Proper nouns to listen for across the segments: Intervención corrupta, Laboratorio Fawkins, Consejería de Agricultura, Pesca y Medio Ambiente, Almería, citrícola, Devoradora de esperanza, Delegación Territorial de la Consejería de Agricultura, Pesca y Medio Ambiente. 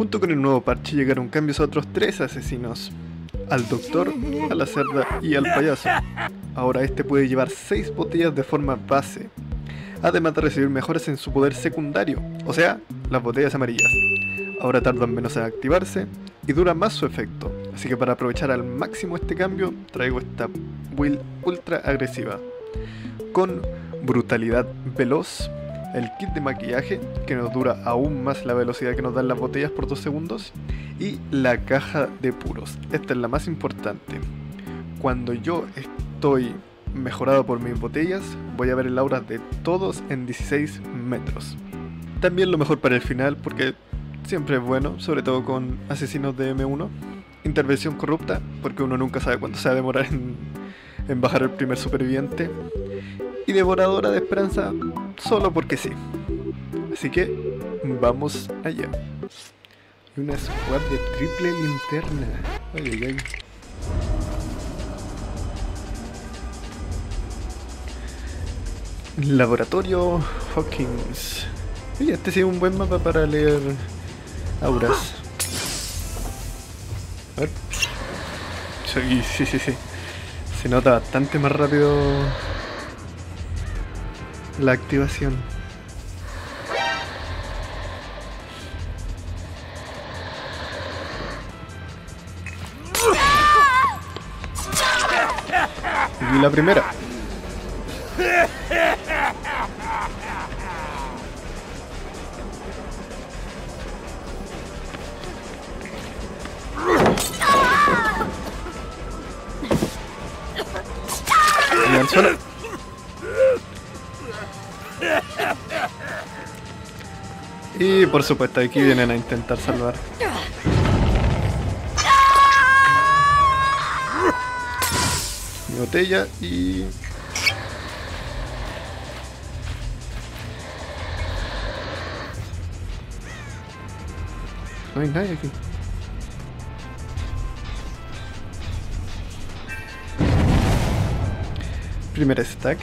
Junto con el nuevo parche llegaron cambios a otros 3 asesinos: al doctor, a la cerda y al payaso. Ahora este puede llevar 6 botellas de forma base, además de recibir mejoras en su poder secundario, o sea, las botellas amarillas. Ahora tardan menos en activarse y dura más su efecto, así que para aprovechar al máximo este cambio traigo esta build ultra agresiva con brutalidad veloz, el kit de maquillaje que nos dura aún más la velocidad que nos dan las botellas por 2 segundos y la caja de puros. Esta es la más importante. Cuando yo estoy mejorado por mis botellas voy a ver el aura de todos en 16 metros. También lo mejor para el final porque siempre es bueno, sobre todo con asesinos de M1. Intervención corrupta porque uno nunca sabe cuánto se va a demorar en bajar el primer superviviente. Y Devoradora de Esperanza solo porque sí. Así que vamos allá. Y una squad de triple linterna. Ay, ay. Laboratorio Fawkins. Oye, este sí es un buen mapa para leer auras. A ver. Sí. Se nota bastante más rápido la activación. Y la primera. Y por supuesto aquí vienen a intentar salvar. Mi botella y... no hay nadie aquí. Primer stack.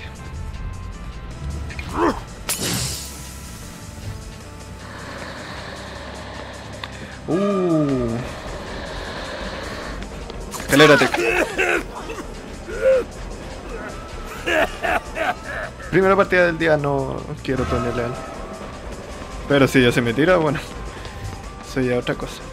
Acelérate. Primera partida del día, no quiero ponerle al... pero si ya se me tira, bueno, eso ya otra cosa.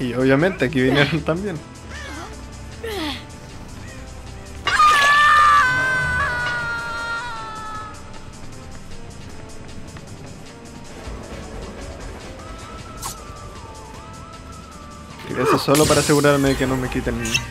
Y obviamente aquí vinieron también. Y eso solo para asegurarme de que no me quiten el stack.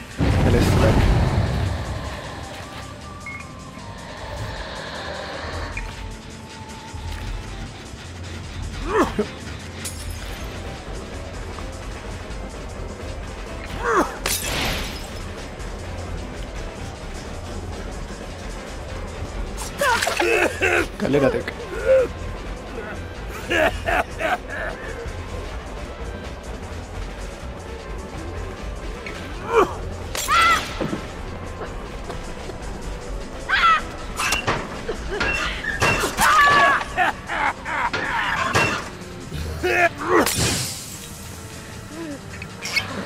Calera Tech.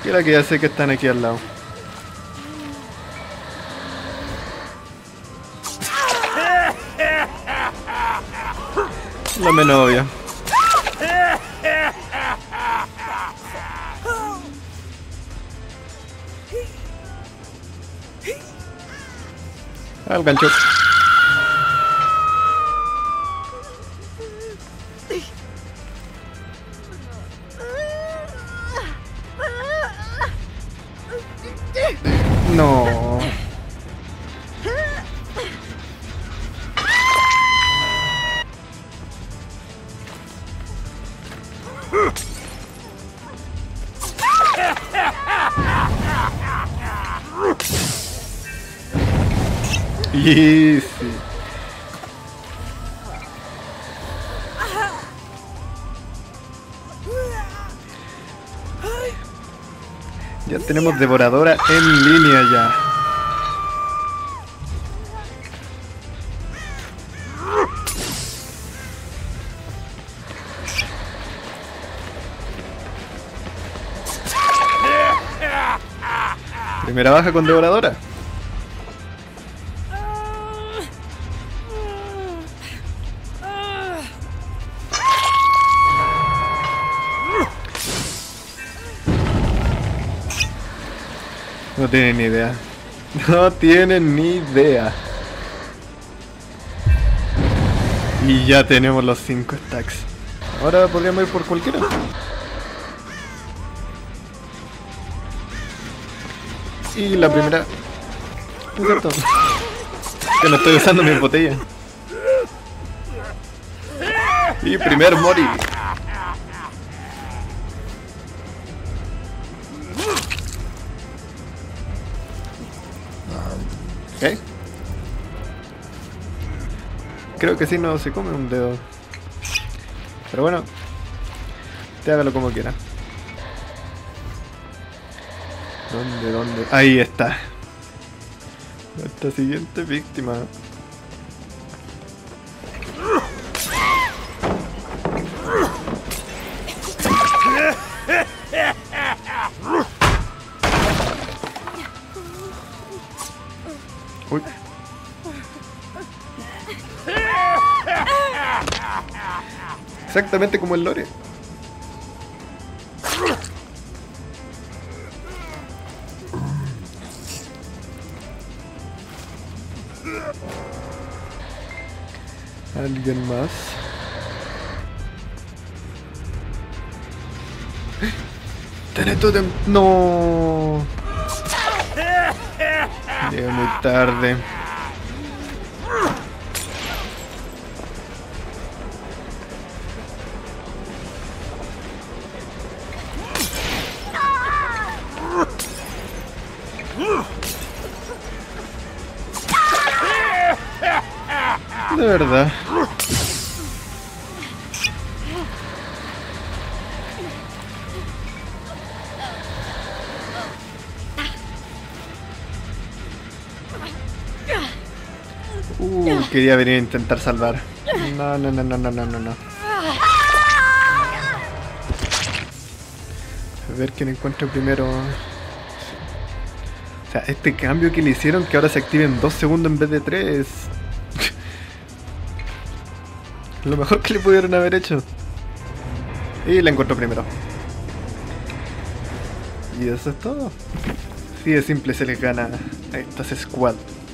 Quiero que ya sé que están aquí al lado. La menos obvia. Al gancho. No. Easy. Ya tenemos devoradora en línea ya. Primera baja con devoradora. No tienen ni idea. No tienen ni idea. Y ya tenemos los 5 stacks. Ahora podríamos ir por cualquiera. Y la primera... Que no estoy usando mi botella. Y primer morir. Ok. Creo que si no se come un dedo. Pero bueno. Te hágalo como quiera. ¿Dónde? ¿Dónde? Ahí está. Nuestra siguiente víctima. Uy. Exactamente como el lore. ¿Alguien más? ¡No! Llegué muy tarde. De verdad. Quería venir a intentar salvar. No. A ver quién encuentro primero. O sea, este cambio que le hicieron, que ahora se active en 2 segundos en vez de 3. Lo mejor que le pudieron haber hecho. Y la encuentro primero. Y eso es todo. Así de simple se les gana a estas squads.